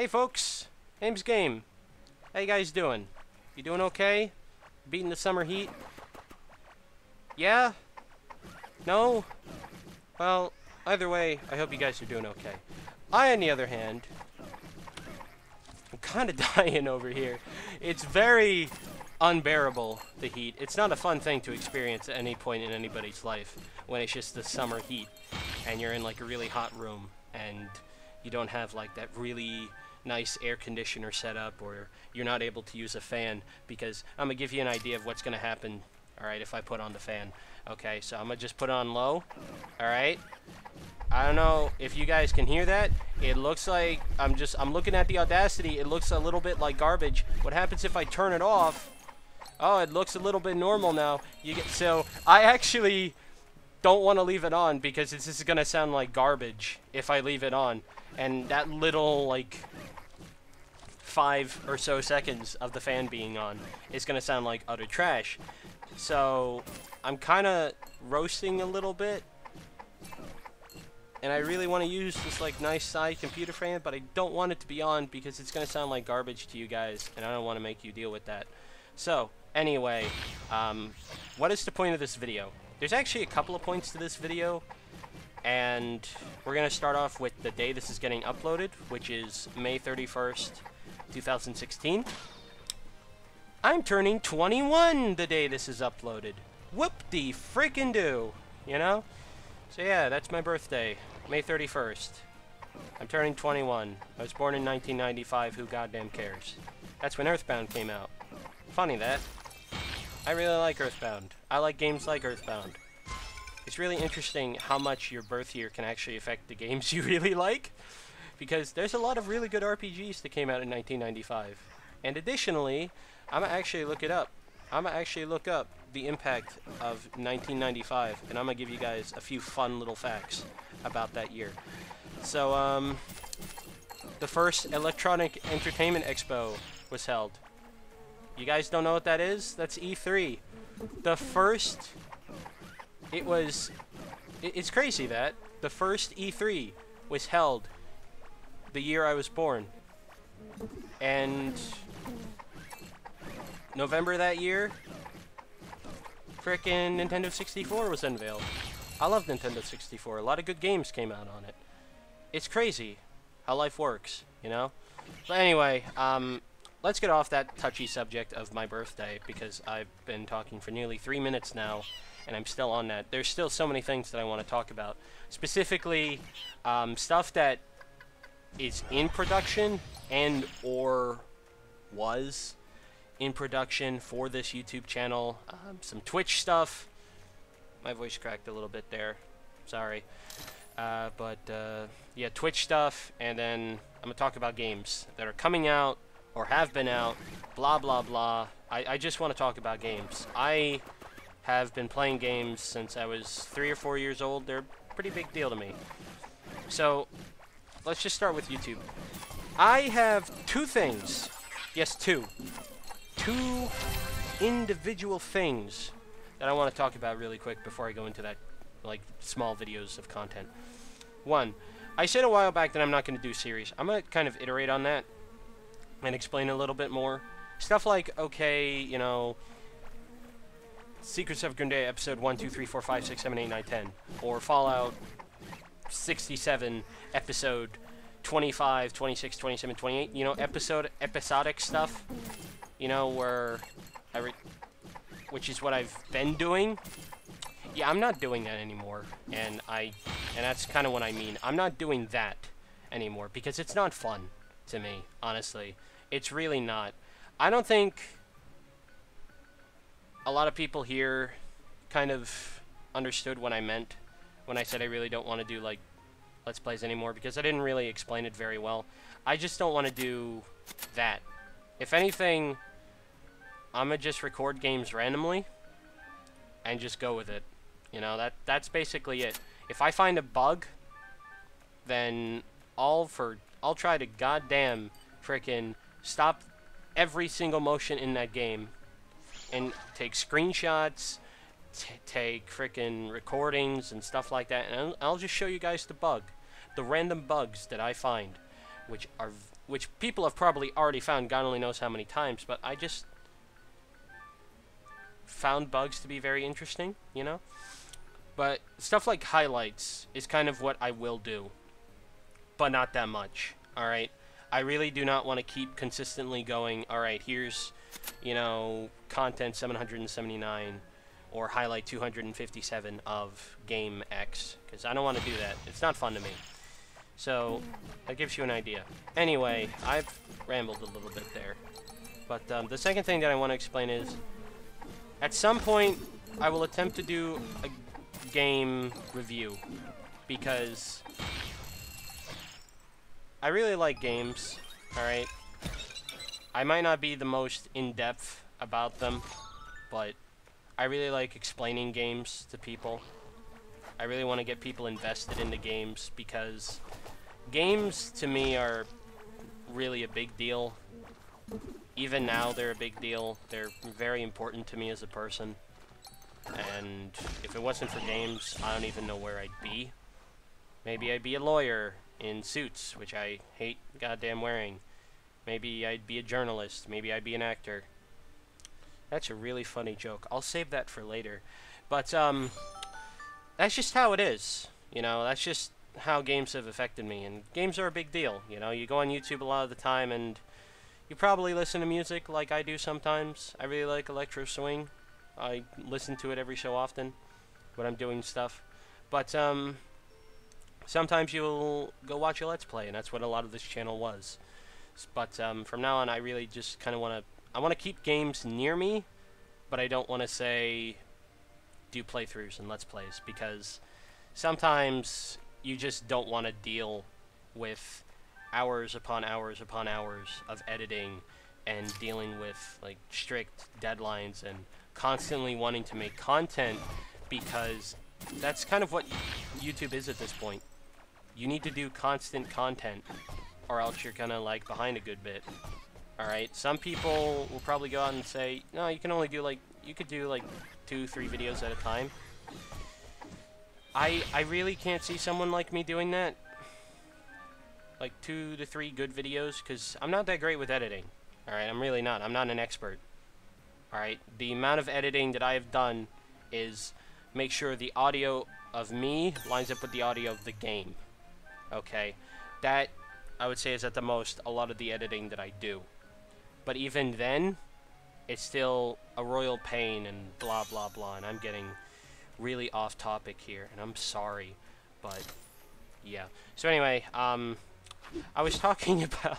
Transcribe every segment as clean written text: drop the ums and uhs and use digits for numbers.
Hey folks, name's Game. How you guys doing? You doing okay? Beating the summer heat? Yeah? No? Well, either way, I hope you guys are doing okay. I, on the other hand, I'm kind of dying over here. It's very unbearable, the heat. It's not a fun thing to experience at any point in anybody's life when it's just the summer heat and you're in like a really hot room and you don't have like that really nice air conditioner set up, or you're not able to use a fan, because I'm gonna give you an idea of what's gonna happen, alright, if I put on the fan. Okay, so I'm gonna just put on low, alright? I don't know if you guys can hear that. It looks like, I'm looking at the Audacity, it looks a little bit like garbage. What happens if I turn it off? Oh, it looks a little bit normal now. You get, so I actually don't want to leave it on, because this is gonna sound like garbage if I leave it on. And that little, like, 5 or so seconds of the fan being on is gonna sound like utter trash. So I'm kinda roasting a little bit, and I really want to use this, like, nice side computer fan, but I don't want it to be on because it's gonna sound like garbage to you guys, and I don't want to make you deal with that. So anyway, what is the point of this video? There's actually a couple of points to this video, and we're gonna start off with the day this is getting uploaded, which is May 31st, 2016. I'm turning 21 the day this is uploaded. Whoop-de-frickin-do, you know? So yeah, that's my birthday, May 31st. I'm turning 21. I was born in 1995, who goddamn cares? That's when Earthbound came out. Funny that. I really like Earthbound. I like games like Earthbound. It's really interesting how much your birth year can actually affect the games you really like, because there's a lot of really good RPGs that came out in 1995. And additionally, I'm gonna actually look it up. I'm gonna actually look up the impact of 1995, and I'm gonna give you guys a few fun little facts about that year. So, the first Electronic Entertainment Expo was held. You guys don't know what that is? That's E3. The first... It was... It's crazy that the first E3 was held the year I was born. And November that year, frickin' Nintendo 64 was unveiled. I love Nintendo 64. A lot of good games came out on it. It's crazy how life works, you know? But anyway, let's get off that touchy subject of my birthday, because I've been talking for nearly 3 minutes now, and I'm still on that. There's still so many things that I want to talk about. Specifically, stuff that is in production and or was in production for this YouTube channel. Some Twitch stuff. My voice cracked a little bit there. Sorry. But yeah, Twitch stuff. And then I'm going to talk about games that are coming out or have been out. Blah, blah, blah. I just want to talk about games. I have been playing games since I was 3 or 4 years old. They're a pretty big deal to me. So let's just start with YouTube. I have two things. Yes, two. Two individual things that I want to talk about really quick before I go into that, like, small videos of content. One, I said a while back that I'm not going to do series. I'm going to kind of iterate on that and explain a little bit more. Stuff like, okay, you know, Secrets of Grindea episode 1, 2, 3, 4, 5, 6, 7, 8, 9, 10. Or Fallout 67 episode 25, 26, 27, 28. You know, episodic stuff. You know, where which is what I've been doing. Yeah, I'm not doing that anymore. And that's kind of what I mean. I'm not doing that anymore because it's not fun to me, honestly. It's really not. I don't think a lot of people here kind of understood what I meant when I said I really don't want to do, like, Let's Plays anymore, because I didn't really explain it very well. I just don't want to do that. If anything, I'm going to just record games randomly and just go with it. You know, that's basically it. If I find a bug, then I'll try to goddamn frickin' stop every single motion in that game and take screenshots, take frickin' recordings and stuff like that, and I'll just show you guys the random bugs that I find, which are which people have probably already found God only knows how many times, but I just found bugs to be very interesting, you know? But stuff like highlights is kind of what I will do, but not that much, alright? I really do not want to keep consistently going, alright, here's, you know, content 779 or highlight 257 of game X, because I don't want to do that. It's not fun to me. So, that gives you an idea. Anyway, I've rambled a little bit there. But the second thing that I want to explain is, at some point, I will attempt to do a game review, because I really like games, alright? I might not be the most in-depth about them, but I really like explaining games to people. I really want to get people invested into games, because games to me are really a big deal. Even now they're a big deal. They're very important to me as a person. And if it wasn't for games, I don't even know where I'd be. Maybe I'd be a lawyer in suits, which I hate goddamn wearing. Maybe I'd be a journalist. Maybe I'd be an actor. That's a really funny joke. I'll save that for later. But, that's just how it is. You know, that's just how games have affected me. And games are a big deal. You know, you go on YouTube a lot of the time and you probably listen to music like I do sometimes. I really like electro swing. I listen to it every so often when I'm doing stuff. But, sometimes you'll go watch a Let's Play, and that's what a lot of this channel was. But from now on, I really just kind of want to... I want to keep games near me, but I don't want to say do playthroughs and Let's Plays, because sometimes you just don't want to deal with hours upon hours upon hours of editing and dealing with like strict deadlines and constantly wanting to make content, because that's kind of what YouTube is at this point. You need to do constant content, or else you're gonna lag behind a good bit. Alright, some people will probably go out and say, no, you can only do like, you could do like 2-3 videos at a time. I really can't see someone like me doing that. Like 2 to 3 good videos, because I'm not that great with editing. Alright, I'm really not. I'm not an expert. Alright, the amount of editing that I have done is make sure the audio of me lines up with the audio of the game. Okay, that I would say is at the most a lot of the editing that I do. But even then, it's still a royal pain and blah, blah, blah. And I'm getting really off topic here, and I'm sorry, but yeah. So anyway, I was talking about...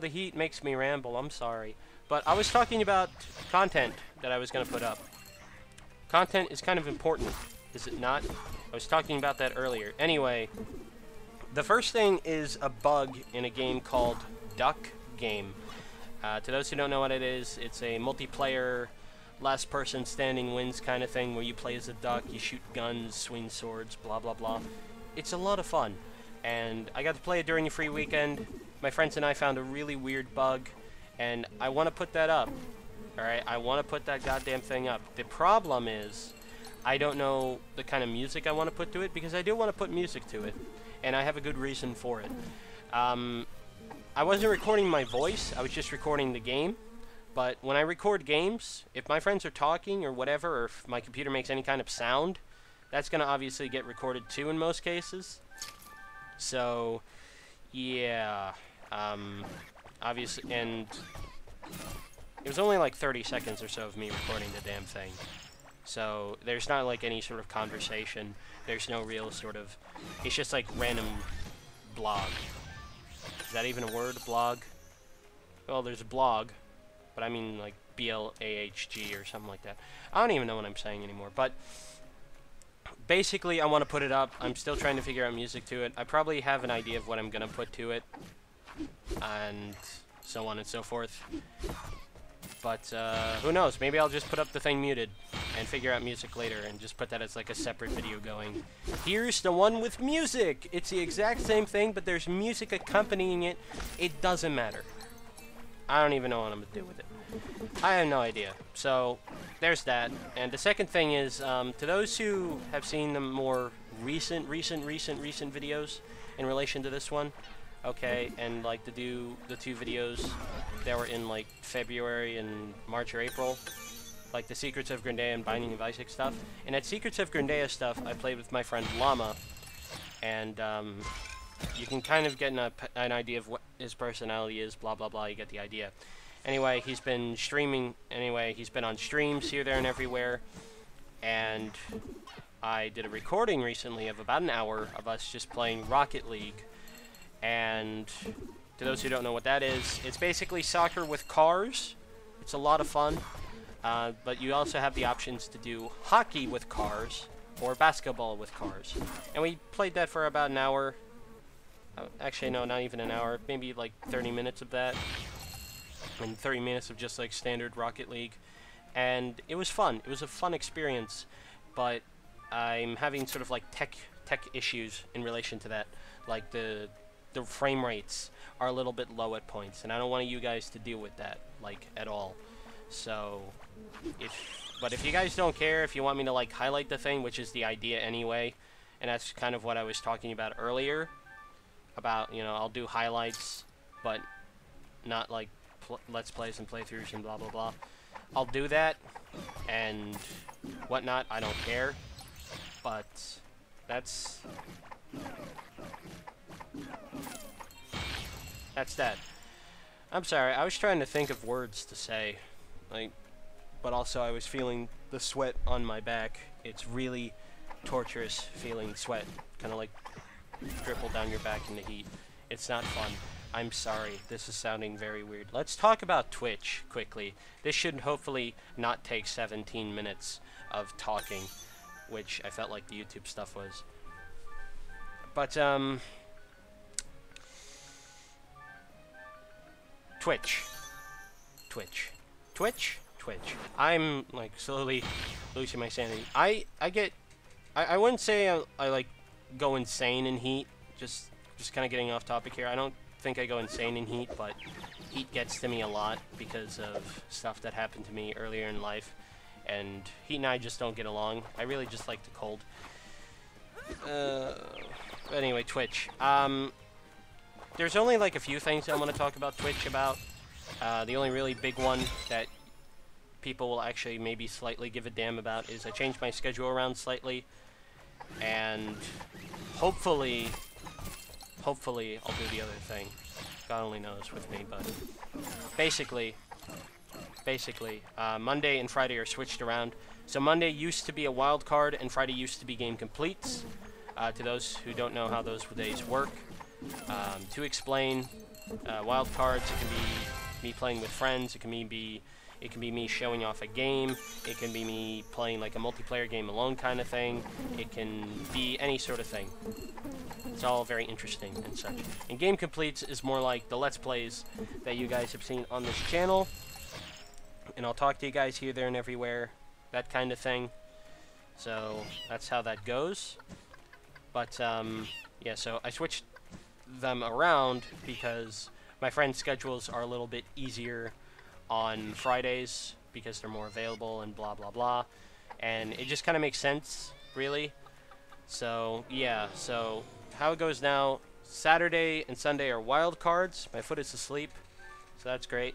the heat makes me ramble, I'm sorry. But I was talking about content that I was going to put up. Content is kind of important, is it not? I was talking about that earlier. Anyway, the first thing is a bug in a game called Duck Game. To those who don't know what it is, it's a multiplayer, last person standing wins kind of thing where you play as a duck, you shoot guns, swing swords, blah blah blah. It's a lot of fun, and I got to play it during the free weekend. My friends and I found a really weird bug, and I want to put that up. Alright, I want to put that goddamn thing up. The problem is, I don't know the kind of music I want to put to it, because I do want to put music to it, and I have a good reason for it. I wasn't recording my voice, I was just recording the game. But when I record games, if my friends are talking or whatever, or if my computer makes any kind of sound, that's going to obviously get recorded too in most cases. So, yeah, obviously, and it was only like 30 seconds or so of me recording the damn thing. So there's not like any sort of conversation, there's no real sort of, it's just like random blog. Is that even a word? Blog? Well, there's a blog, but I mean like B-L-A-H-G or something like that. I don't even know what I'm saying anymore, but basically I want to put it up. I'm still trying to figure out music to it. I probably have an idea of what I'm going to put to it, and so on and so forth. But who knows? Maybe I'll just put up the thing muted and figure out music later and just put that as like a separate video going. Here's the one with music! It's the exact same thing, but there's music accompanying it. It doesn't matter. I don't even know what I'm gonna do with it. I have no idea. So, there's that. And the second thing is, to those who have seen the more recent videos in relation to this one, okay, and like to do the two videos that were in like February and March or April, like the Secrets of Grindea and Binding of Isaac stuff. And at Secrets of Grindea stuff, I played with my friend Llama, and you can kind of get an idea of what his personality is, blah blah blah, you get the idea. Anyway, he's been streaming, anyway, he's been on streams here, there, and everywhere, and I did a recording recently of about an hour of us just playing Rocket League. And to those who don't know what that is, it's basically soccer with cars. It's a lot of fun, but you also have the options to do hockey with cars or basketball with cars. And we played that for about an hour. Actually, no, not even an hour. Maybe like 30 minutes of that, and 30 minutes of just like standard Rocket League. And it was fun. It was a fun experience, but I'm having sort of like tech issues in relation to that. Like the frame rates are a little bit low at points, and I don't want you guys to deal with that like at all. So but if you guys don't care, if you want me to like highlight the thing, which is the idea anyway, and that's kind of what I was talking about earlier, about, you know, I'll do highlights, but not like let's plays and playthroughs and blah blah blah. I'll do that and whatnot, I don't care. But that's that. I'm sorry, I was trying to think of words to say, like, but also I was feeling the sweat on my back. It's really torturous feeling sweat kind of like dribble down your back in the heat. It's not fun. I'm sorry, this is sounding very weird. Let's talk about Twitch quickly. This should hopefully not take 17 minutes of talking, which I felt like the YouTube stuff was. But, Twitch. I'm, like, slowly losing my sanity. I wouldn't say I like, go insane in heat. Just kind of getting off topic here. I don't think I go insane in heat, but heat gets to me a lot because of stuff that happened to me earlier in life, and heat and I just don't get along. I really just like the cold. But anyway, Twitch. There's only like a few things I want to talk about Twitch about. The only really big one that people will actually maybe slightly give a damn about is I changed my schedule around slightly, and hopefully I'll do the other thing. God only knows with me, but basically, Monday and Friday are switched around. So Monday used to be a wild card, and Friday used to be game completes. To those who don't know how those days work, to explain, wild cards, it can be me playing with friends, it can be me showing off a game, it can be me playing like a multiplayer game alone kind of thing, it can be any sort of thing. It's all very interesting and such. And Game Completes is more like the Let's Plays that you guys have seen on this channel, and I'll talk to you guys here, there, and everywhere, that kind of thing. So that's how that goes. But yeah, so I switched them around because my friends' schedules are a little bit easier on Fridays because they're more available and blah blah blah, and it just kind of makes sense, really. So yeah, so how it goes now, Saturday and Sunday are wild cards. My foot is asleep, so that's great.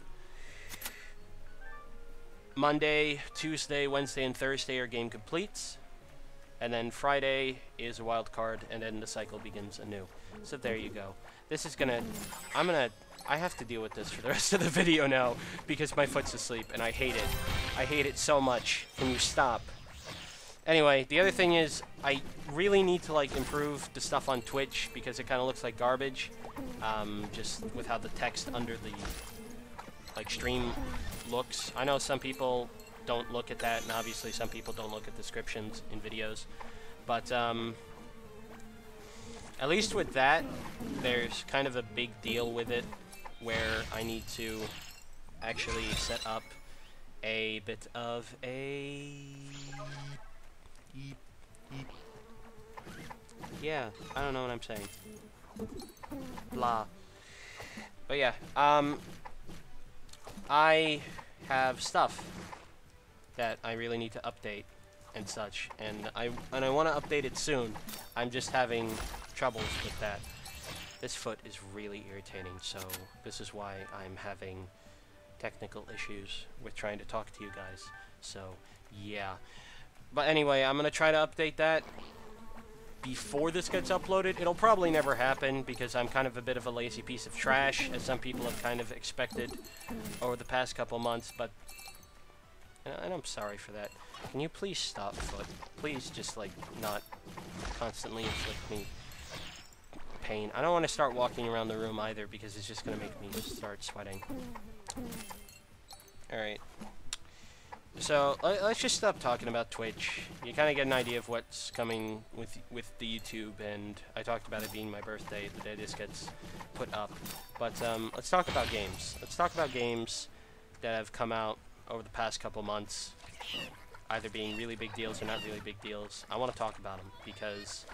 Monday, Tuesday, Wednesday, and Thursday are game completes, and then Friday is a wild card, and then the cycle begins anew. So there you go. This is gonna, I have to deal with this for the rest of the video now because my foot's asleep and I hate it. I hate it so much. Can you stop? Anyway, the other thing is I really need to like improve the stuff on Twitch because it kind of looks like garbage, just with how the text under the like stream looks. I know some people don't look at that, and obviously some people don't look at descriptions in videos, but at least with that, there's kind of a big deal with it where I need to actually set up a bit of a... yeah, I don't know what I'm saying. Blah. But yeah, I have stuff that I really need to update and such, and I want to update it soon. I'm just having troubles with that. This foot is really irritating, so this is why I'm having technical issues with trying to talk to you guys. So, yeah. But anyway, I'm going to try to update that before this gets uploaded. It'll probably never happen because I'm kind of a bit of a lazy piece of trash, as some people have kind of expected over the past couple months, but... And I'm sorry for that. Can you please stop, Foot? Please just, like, not constantly inflict me pain. I don't want to start walking around the room either because it's just going to make me start sweating. Alright. So, let's just stop talking about Twitch. You kind of get an idea of what's coming with the YouTube, and I talked about it being my birthday, the day this gets put up. But, let's talk about games. Let's talk about games that have come out over the past couple months, either being really big deals or not really big deals. I want to talk about them because,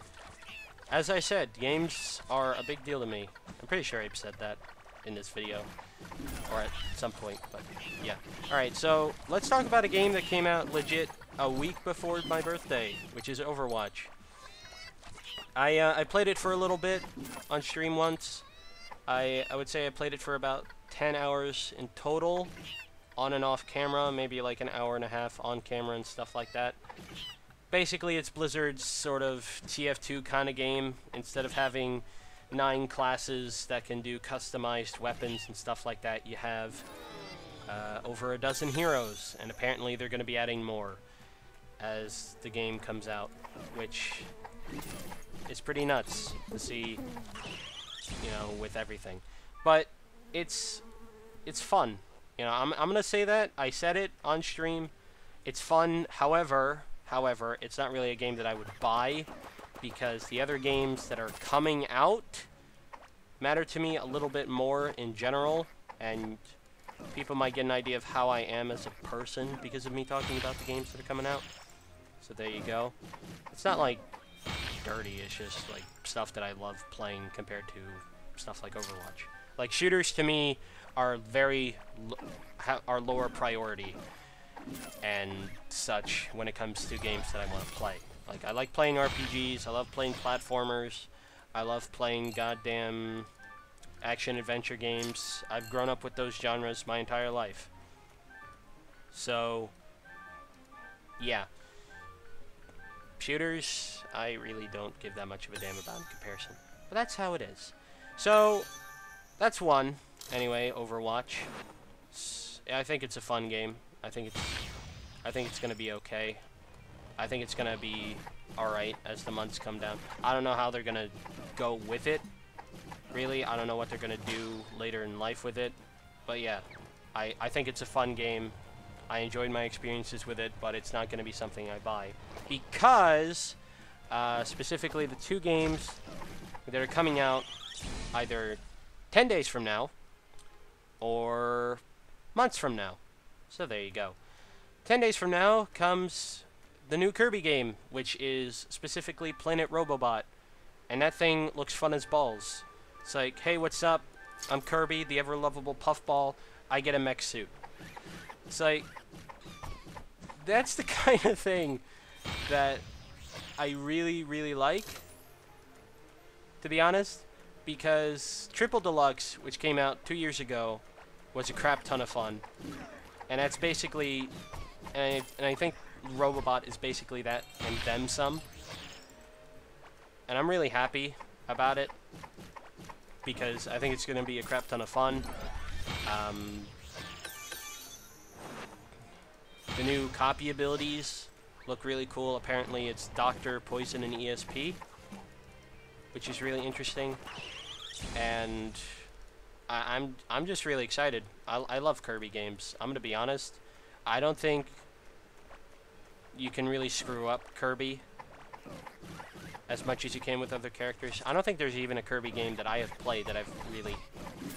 as I said, games are a big deal to me. I'm pretty sure Abe said that in this video, or at some point, but yeah. Alright, so let's talk about a game that came out legit a week before my birthday, which is Overwatch. I played it for a little bit on stream once. I would say I played it for about 10 hours in total, on and off camera, maybe like an hour and a half on camera and stuff like that. Basically, it's Blizzard's sort of TF2 kind of game. Instead of having 9 classes that can do customized weapons and stuff like that, you have over 12 heroes, and apparently they're going to be adding more as the game comes out, which is pretty nuts to see, you know, with everything. But it's fun. You know, I'm gonna say that. I said it on stream. It's fun. However, it's not really a game that I would buy because the other games that are coming out matter to me a little bit more in general, and people might get an idea of how I am as a person because of me talking about the games that are coming out. So there you go. It's not like dirty, it's just like stuff that I love playing compared to stuff like Overwatch. Like, shooters to me are are lower priority and such when it comes to games that I want to play. Like, I like playing RPGs, I love playing platformers, I love playing goddamn action-adventure games. I've grown up with those genres my entire life. So, yeah. Shooters, I really don't give that much of a damn about in comparison. But that's how it is. So, that's one. Anyway, Overwatch. I think it's a fun game. I think it's gonna be okay. I think it's gonna be alright as the months come down. I don't know how they're gonna go with it. Really, I don't know what they're gonna do later in life with it. But yeah, I think it's a fun game. I enjoyed my experiences with it, but it's not gonna be something I buy. Because, specifically the 2 games that are coming out either 10 days from now, or months from now. So there you go. 10 days from now comes the new Kirby game, which is specifically Planet Robobot. And that thing looks fun as balls. It's like, hey, what's up? I'm Kirby, the ever-lovable puffball. I get a mech suit. It's like, that's the kind of thing that I really, really like, to be honest. Because Triple Deluxe, which came out 2 years ago, was a crap ton of fun. And that's basically... And I think Robobot is basically that and them some. And I'm really happy about it. Because I think it's going to be a crap ton of fun. The new copy abilities look really cool. Apparently it's Doctor, Poison, and ESP. Which is really interesting. And I'm just really excited. I love Kirby games. I'm gonna be honest. I don't think you can really screw up Kirby as much as you can with other characters. I don't think there's even a Kirby game that I have played that I've really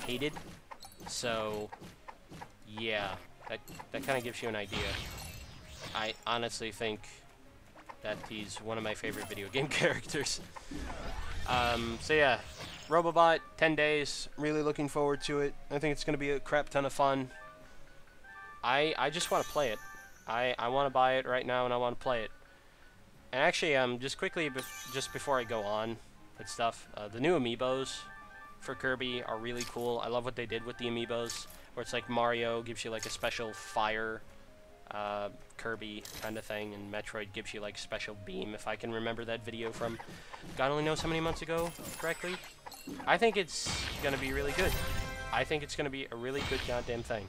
hated. So yeah, that kind of gives you an idea. I honestly think that he's one of my favorite video game characters. So yeah, Robobot, 10 days, really looking forward to it. I think it's going to be a crap ton of fun. I just want to play it. I want to buy it right now, and I want to play it. And actually, just quickly, just before I go on with stuff, the new amiibos for Kirby are really cool. I love what they did with the amiibos, where it's like Mario gives you like a special fire Kirby kind of thing, and Metroid gives you like special beam, if I can remember that video from God only knows how many months ago correctly. I think it's gonna be really good. I think it's gonna be a really good goddamn thing.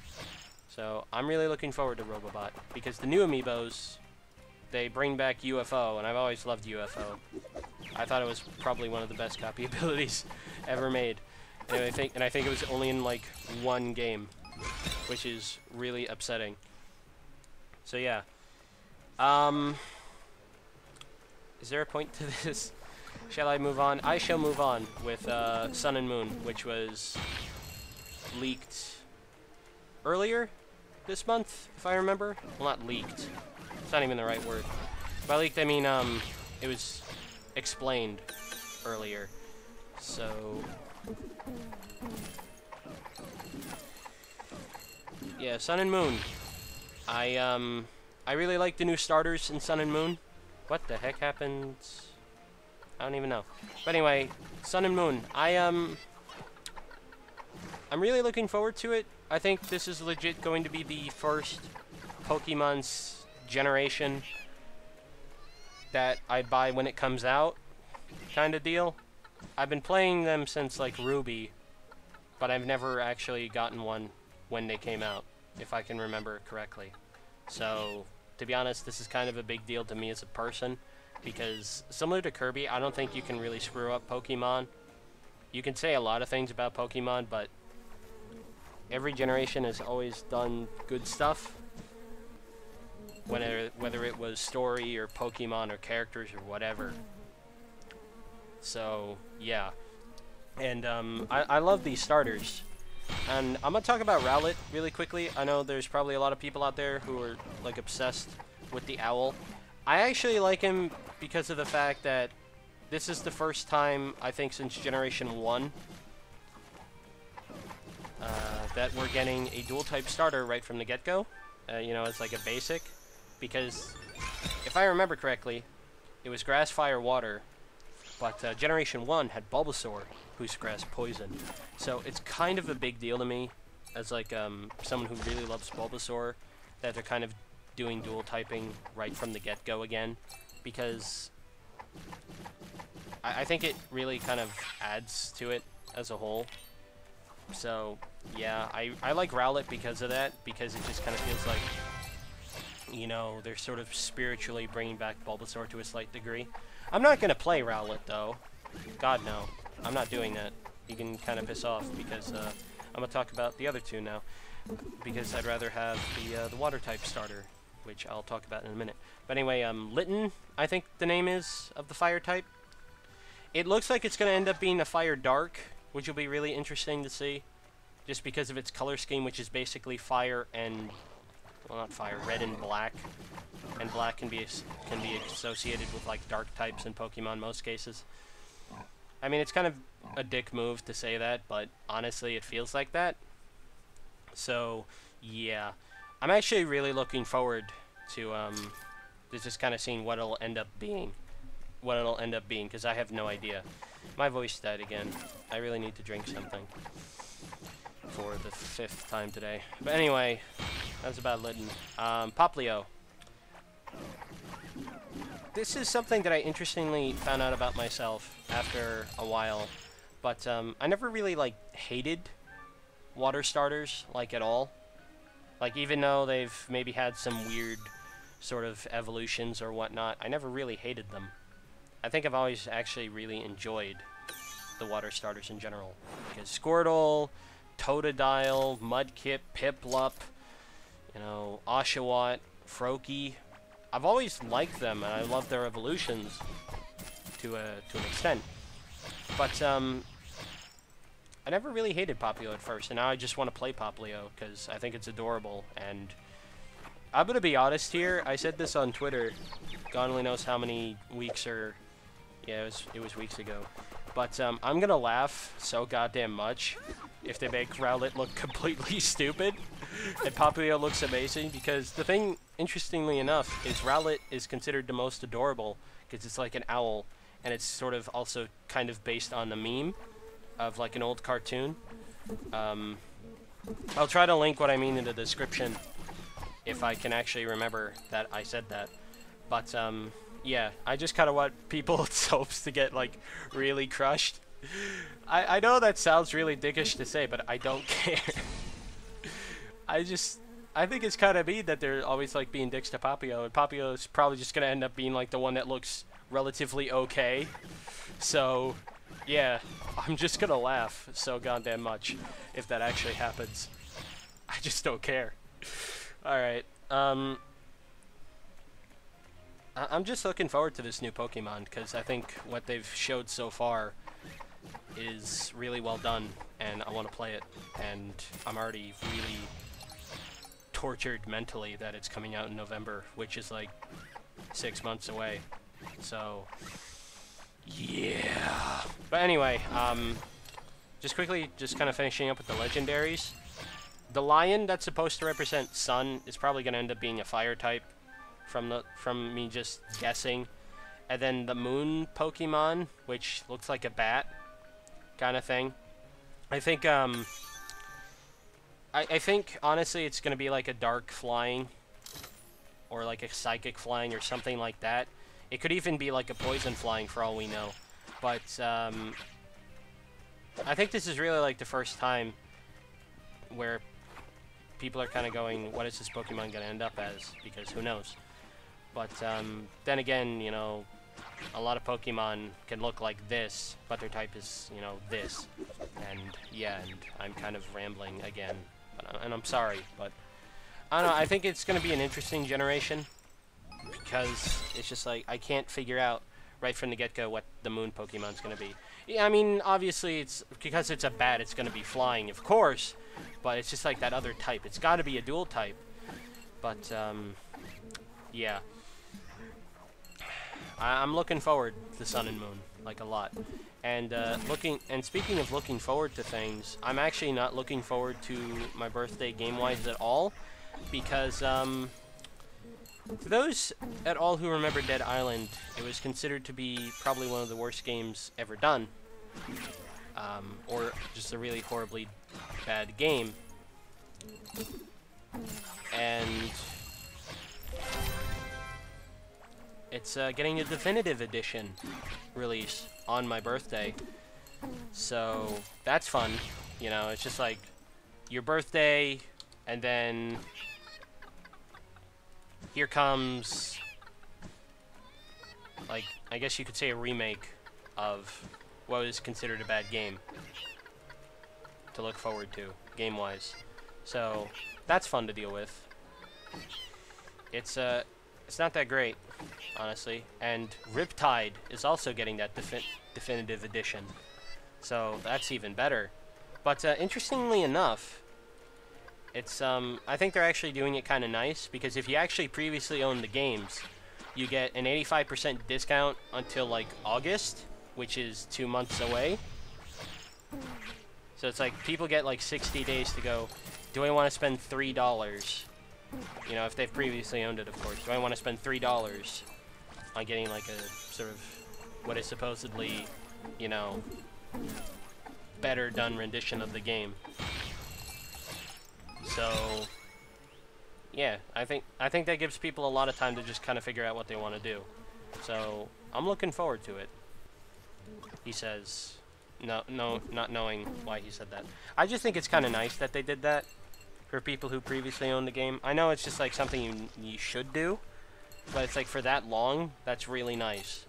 So I'm really looking forward to Robobot, because the new amiibos, they bring back UFO, and I've always loved UFO. I thought it was probably one of the best copy abilities ever made. And I think it was only in like one game, which is really upsetting. So yeah. Is there a point to this? Shall I move on? I shall move on with Sun and Moon, which was leaked earlier this month, if I remember. Well, not leaked. It's not even the right word. By leaked, I mean it was explained earlier. So yeah, Sun and Moon. I really like the new starters in Sun and Moon. What the heck happened? I don't even know. But anyway, Sun and Moon. I'm really looking forward to it. I think this is legit going to be the first Pokemon's generation that I buy when it comes out, kind of deal. I've been playing them since like Ruby, but I've never actually gotten one when they came out, if I can remember correctly. So, to be honest, this is kind of a big deal to me as a person, because similar to Kirby, I don't think you can really screw up Pokemon. You can say a lot of things about Pokemon, but every generation has always done good stuff, whether it was story or Pokemon or characters or whatever. So, yeah. And I love these starters. And I'm going to talk about Rowlet really quickly. I know there's probably a lot of people out there who are like obsessed with the owl. I actually like him because of the fact that this is the first time, I think, since Generation 1 that we're getting a dual-type starter right from the get-go. You know, it's like a basic, because if I remember correctly, it was Grass, Fire, Water, but Generation 1 had Bulbasaur, who's Grass, Poison. So it's kind of a big deal to me, as like someone who really loves Bulbasaur, that they're kind of doing dual-typing right from the get-go again, because I think it really kind of adds to it as a whole. So, yeah, I like Rowlet because of that, because it just kind of feels like, you know, they're sort of spiritually bringing back Bulbasaur to a slight degree. I'm not going to play Rowlet, though. God, no. I'm not doing that. You can kind of piss off, because I'm going to talk about the other two now, because I'd rather have the water-type starter, which I'll talk about in a minute. But anyway, Litten, I think the name is, of the fire-type. It looks like it's going to end up being a fire-dark, which will be really interesting to see, just because of its color scheme, which is basically fire and, well, not fire, red and black. And black can be associated with like dark types in Pokemon most cases. I mean, it's kind of a dick move to say that, but honestly, it feels like that. So, yeah, I'm actually really looking forward to just kind of seeing what it'll end up being, because I have no idea. My voice died again. I really need to drink something for the 5th time today. But anyway, that's about Litten. Popplio. This is something that I interestingly found out about myself after a while, but I never really like hated water starters like at all. Like, even though they've maybe had some weird sort of evolutions or whatnot, I never really hated them. I think I've always actually really enjoyed the water starters in general, because Squirtle, Totodile, Mudkip, Piplup, you know, Oshawott, Froakie, I've always liked them, and I love their evolutions to an extent. But I never really hated Popplio at first, and now I just want to play Popplio because I think it's adorable. And I'm gonna be honest here. I said this on Twitter, God only knows how many weeks, or yeah, it was weeks ago. But I'm gonna laugh so goddamn much if they make Rowlet look completely stupid and Popplio looks amazing, because the thing, interestingly enough, is Rowlet is considered the most adorable because it's like an owl, and it's sort of also kind of based on the meme of like an old cartoon. I'll try to link what I mean in the description if I can actually remember that I said that. But yeah, I just kind of want people's hopes to get like really crushed. I know that sounds really dickish to say, but I don't care. I think it's kind of mean that they're always like being dicks to Popplio, and Popplio's probably just gonna end up being like the one that looks relatively okay. So yeah, I'm just gonna laugh so goddamn much if that actually happens. I just don't care. Alright, I'm just looking forward to this new Pokemon, because I think what they've showed so far is really well done, and I want to play it, and I'm already really tortured mentally that it's coming out in November, which is like 6 months away, so yeah. But anyway, just quickly, just kind of finishing up with the legendaries. The lion that's supposed to represent sun is probably going to end up being a fire type from me just guessing. And then the moon Pokemon, which looks like a bat kind of thing. I think I think honestly it's going to be like a dark flying or like a psychic flying or something like that. It could even be like a poison flying for all we know. But I think this is really like the first time where people are kind of going, what is this Pokemon going to end up as? Because who knows? But then again, you know, a lot of Pokemon can look like this, but their type is, you know, this. And yeah, and I'm kind of rambling again, and I'm sorry, but I don't know, I think it's going to be an interesting generation, because it's just like, I can't figure out right from the get-go what the moon Pokemon's going to be. Yeah, I mean, obviously, it's because it's a bat, it's going to be flying, of course. But it's just like that other type. It's got to be a dual type. But, yeah. I'm looking forward to Sun and Moon, like, a lot. And, speaking of looking forward to things, I'm actually not looking forward to my birthday game-wise at all. Because, for those at all who remember Dead Island, it was considered to be probably one of the worst games ever done. Or just a really horribly bad game, and it's getting a definitive edition release on my birthday, so that's fun. You know, it's just like your birthday, and then here comes, like, I guess you could say a remake of what was considered a bad game to look forward to, game-wise. So, that's fun to deal with. It's not that great, honestly. And Riptide is also getting that definitive edition. So, that's even better. But, interestingly enough, it's, I think they're actually doing it kind of nice, because if you actually previously owned the games, you get an 85% discount until, like, August, which is 2 months away. So it's like, people get like 60 days to go, do I want to spend $3? You know, if they've previously owned it, of course. Do I want to spend $3 on getting like a sort of, what is supposedly, you know, better done rendition of the game? So, yeah, I think that gives people a lot of time to just kind of figure out what they want to do. So, I'm looking forward to it. He says, no, not knowing why he said that. I just think it's kind of nice that they did that for people who previously owned the game. I know it's just like something you should do, but it's like for that long, that's really nice.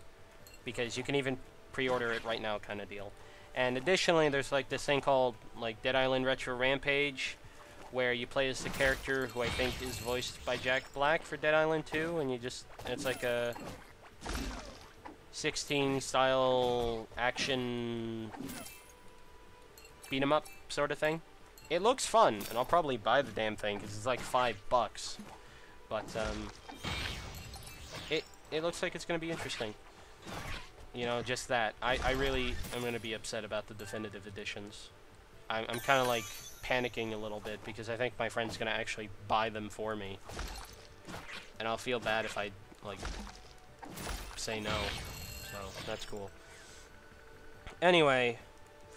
Because you can even pre-order it right now kind of deal. And additionally, there's like this thing called like Dead Island Retro Rampage, where you play as the character who I think is voiced by Jack Black for Dead Island 2, and you just, it's like a 16 style action beat 'em up sort of thing. It looks fun, and I'll probably buy the damn thing because it's like $5. But it looks like it's gonna be interesting. You know, just that. I really am gonna be upset about the definitive editions. I'm kind of like panicking a little bit because I think my friend's gonna actually buy them for me, and I'll feel bad if I like say no. So, that's cool. Anyway,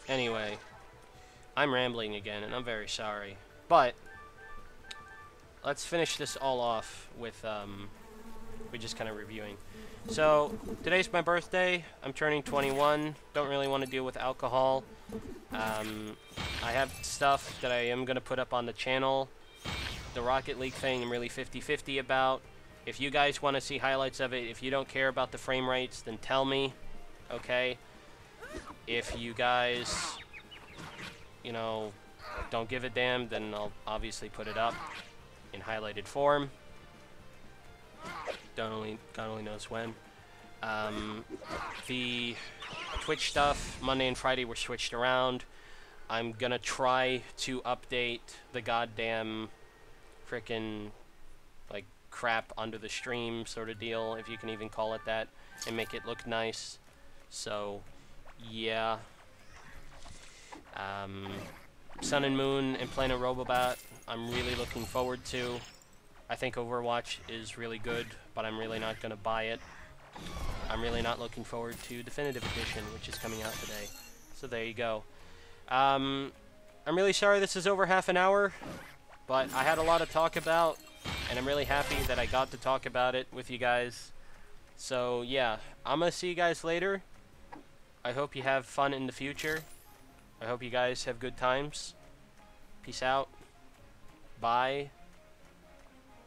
Anyway, I'm rambling again, and I'm very sorry. But let's finish this all off with we're just kind of reviewing. So today's my birthday. I'm turning 21. Don't really want to deal with alcohol. I have stuff that I am going to put up on the channel. The Rocket League thing I'm really 50-50 about. If you guys want to see highlights of it, if you don't care about the frame rates, then tell me, okay? If you guys, you know, don't give a damn, then I'll obviously put it up in highlighted form. God only knows when. The Twitch stuff, Monday and Friday were switched around. I'm gonna try to update the goddamn frickin' like crap under the stream sort of deal, if you can even call it that, and make it look nice. So yeah. Sun and Moon and Planet Robobot, I'm really looking forward to. I think Overwatch is really good, but I'm really not going to buy it. I'm really not looking forward to Definitive Edition, which is coming out today. So there you go. I'm really sorry this is over half an hour, but I had a lot to talk about, and I'm really happy that I got to talk about it with you guys. So yeah, I'm going to see you guys later. I hope you have fun in the future. I hope you guys have good times. Peace out. Bye.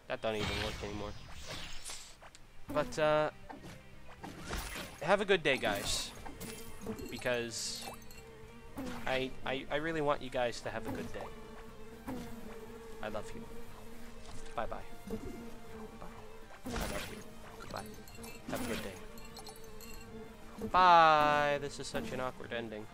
That don't even work anymore. But, have a good day, guys. Because I really want you guys to have a good day. I love you. Bye-bye. Bye. I love you. Bye. Have a good day. Bye! This is such an awkward ending.